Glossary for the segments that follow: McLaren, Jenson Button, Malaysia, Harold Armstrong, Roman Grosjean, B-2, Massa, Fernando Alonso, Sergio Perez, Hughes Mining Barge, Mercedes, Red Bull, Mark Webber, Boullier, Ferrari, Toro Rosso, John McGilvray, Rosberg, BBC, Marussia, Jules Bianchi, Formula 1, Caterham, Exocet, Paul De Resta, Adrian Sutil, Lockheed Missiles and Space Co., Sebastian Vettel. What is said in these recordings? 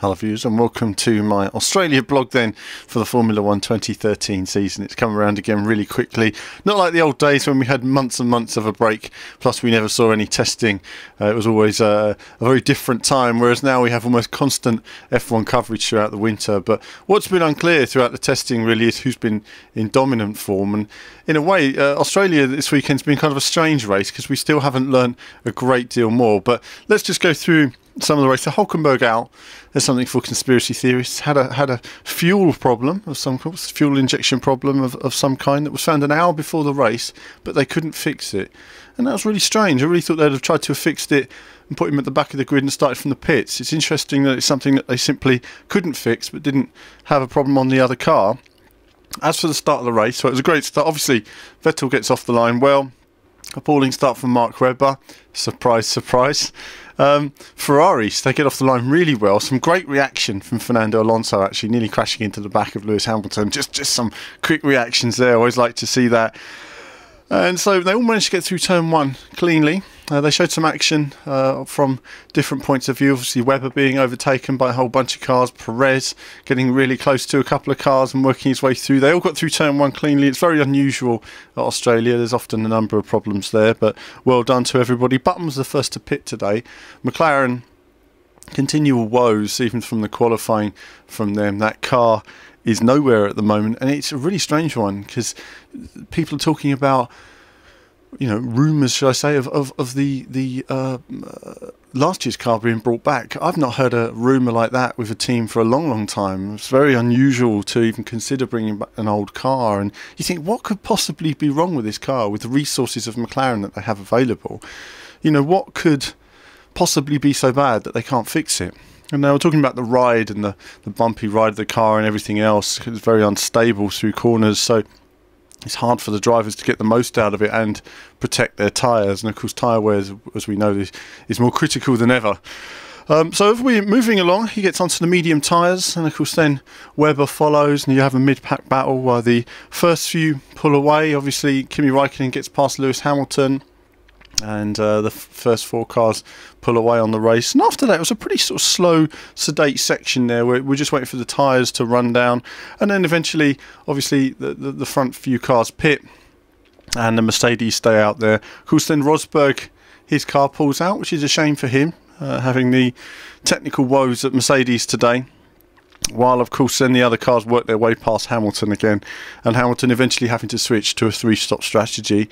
Hello viewers and welcome to my Australia blog then for the Formula 1 2013 season. It's come around again really quickly, not like the old days when we had months and months of a break, plus we never saw any testing. It was always a very different time, whereas now we have almost constant F1 coverage throughout the winter. But what's been unclear throughout the testing really is who's been in dominant form, and in a way Australia this weekend's been kind of a strange race because we still haven't learnt a great deal more. But let's just go through some of the race. So Hulkenberg out. There's something for conspiracy theorists. Had a fuel problem of some sort, fuel injection problem of some kind that was found an hour before the race, but they couldn't fix it. And that was really strange. I really thought they'd have tried to have fixed it and put him at the back of the grid and started from the pits. It's interesting that it's something that they simply couldn't fix but didn't have a problem on the other car. As for the start of the race, so it was a great start. Obviously, Vettel gets off the line well. Appalling start from Mark Webber. Surprise, surprise. Ferraris, they get off the line really well. Some great reaction from Fernando Alonso, actually nearly crashing into the back of Lewis Hamilton. Just some quick reactions there. I always like to see that. And so they all managed to get through turn one cleanly. They showed some action from different points of view. Obviously Webber being overtaken by a whole bunch of cars, Perez getting really close to a couple of cars and working his way through. They all got through turn one cleanly. It's very unusual at Australia. There's often a number of problems there, but well done to everybody. Button was the first to pit today. McLaren, continual woes even from the qualifying from them. That car is nowhere at the moment, and it's a really strange one because people are talking about, you know, rumours, should I say, of the last year's car being brought back. I've not heard a rumour like that with a team for a long, long time. It's very unusual to even consider bringing back an old car. And you think, what could possibly be wrong with this car, with the resources of McLaren that they have available? You know, what could possibly be so bad that they can't fix it? And they were talking about the ride and the bumpy ride of the car and everything else. It's very unstable through corners, so it's hard for the drivers to get the most out of it and protect their tyres. And of course tyre wear, as we know, is more critical than ever. So if we're moving along, he gets onto the medium tyres, and of course then Webber follows and you have a mid-pack battle while the first few pull away. Obviously Kimi Räikkönen gets past Lewis Hamilton, and the first four cars pull away on the race. And after that it was a pretty sort of slow, sedate section there where we're just waiting for the tyres to run down, and then eventually obviously the front few cars pit and the Mercedes stay out there. Of course then Rosberg, his car pulls out, which is a shame for him, having the technical woes at Mercedes today, while of course then the other cars work their way past Hamilton again, and Hamilton eventually having to switch to a three-stop strategy.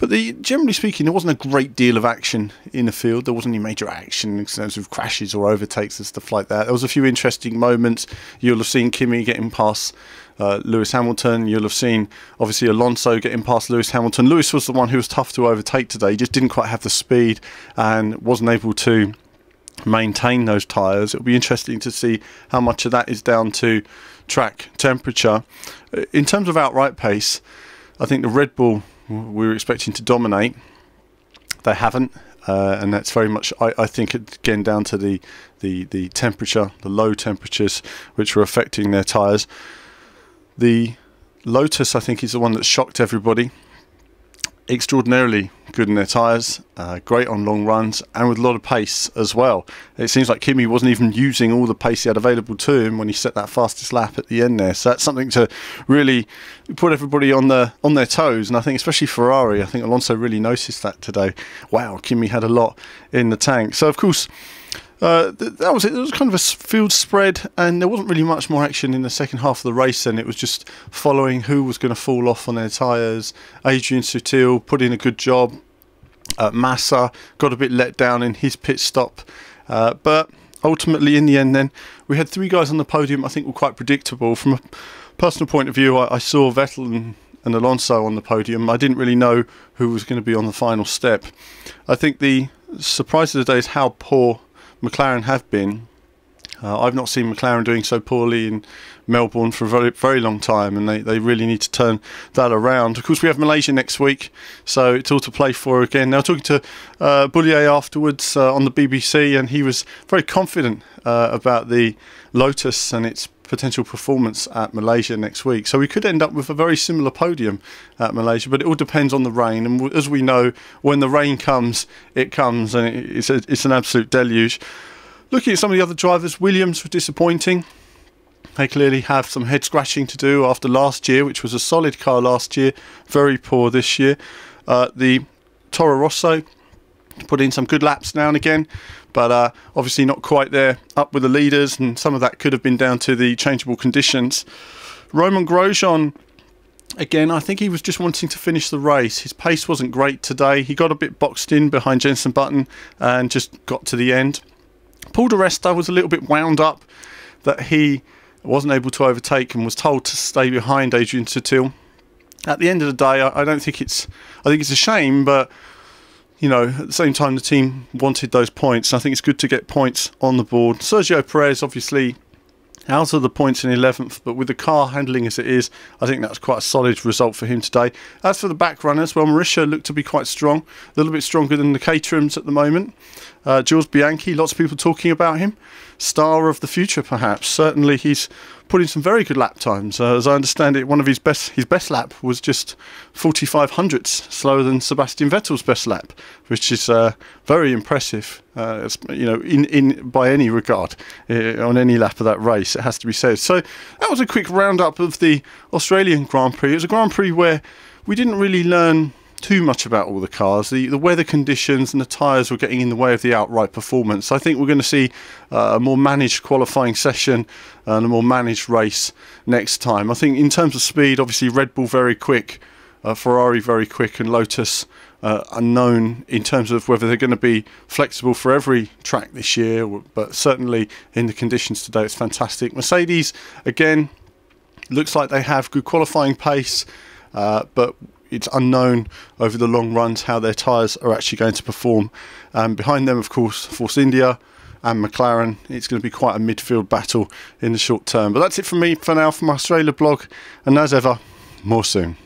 But generally speaking, there wasn't a great deal of action in the field. There wasn't any major action in terms of crashes or overtakes and stuff like that. There was a few interesting moments. You'll have seen Kimi getting past Lewis Hamilton. You'll have seen, obviously, Alonso getting past Lewis Hamilton. Lewis was the one who was tough to overtake today. He just didn't quite have the speed and wasn't able to maintain those tyres. It'll be interesting to see how much of that is down to track temperature. In terms of outright pace, I think the Red Bull, we were expecting to dominate. They haven't, and that's very much, I think, again down to the temperature, the low temperatures which were affecting their tyres. The Lotus, I think, is the one that shocked everybody. Extraordinarily good in their tyres, great on long runs, and with a lot of pace as well. It seems like Kimi wasn't even using all the pace he had available to him when he set that fastest lap at the end there. So that's something to really put everybody on their toes. And I think especially Ferrari, I think Alonso really noticed that today. Wow, Kimi had a lot in the tank. So of course that was it. There was kind of a field spread, and there wasn't really much more action in the second half of the race. And it was just following who was going to fall off on their tyres. Adrian Sutil put in a good job. Massa got a bit let down in his pit stop, but ultimately in the end then we had three guys on the podium. I think were quite predictable from a personal point of view. I saw Vettel and Alonso on the podium. I didn't really know who was going to be on the final step. I think the surprise of the day is how poor McLaren have been. I've not seen McLaren doing so poorly in Melbourne for a very, very long time, and they really need to turn that around. Of course we have Malaysia next week, so it's all to play for again. Now talking to Boullier afterwards on the BBC, and he was very confident about the Lotus and its potential performance at Malaysia next week. So we could end up with a very similar podium at Malaysia, but it all depends on the rain. And as we know, when the rain comes, it comes, and it's an absolute deluge. Looking at some of the other drivers, Williams were disappointing. They clearly have some head scratching to do after last year, which was a solid car last year, very poor this year. The Toro Rosso put in some good laps now and again, but obviously not quite there up with the leaders, and some of that could have been down to the changeable conditions. Roman Grosjean, again, I think he was just wanting to finish the race. His pace wasn't great today. He got a bit boxed in behind Jenson Button and just got to the end. Paul De Resta was a little bit wound up that he wasn't able to overtake and was told to stay behind Adrian Sutil. At the end of the day, I don't think it's... I think it's a shame, but, you know, at the same time, the team wanted those points. I think it's good to get points on the board. Sergio Perez, obviously, out of the points in 11th, but with the car handling as it is, I think that's quite a solid result for him today. As for the back runners, well, Marussia looked to be quite strong, a little bit stronger than the Caterhams at the moment. Jules Bianchi, lots of people talking about him, star of the future perhaps. Certainly he's put in some very good lap times. As I understand it, one of his best lap was just 45 hundredths slower than Sebastian Vettel's best lap, which is very impressive. You know, by any regard, on any lap of that race, it has to be said. So that was a quick roundup of the Australian Grand Prix. It was a Grand Prix where we didn't really learn too much about all the cars. The weather conditions and the tyres were getting in the way of the outright performance. I think we're going to see a more managed qualifying session and a more managed race next time. I think in terms of speed, obviously Red Bull very quick, Ferrari very quick, and Lotus unknown in terms of whether they're going to be flexible for every track this year, but certainly in the conditions today it's fantastic. Mercedes, again, looks like they have good qualifying pace, but it's unknown over the long runs how their tyres are actually going to perform. Behind them, of course, Force India and McLaren. It's going to be quite a midfield battle in the short term. But that's it from me for now from my Australia blog, and as ever, more soon.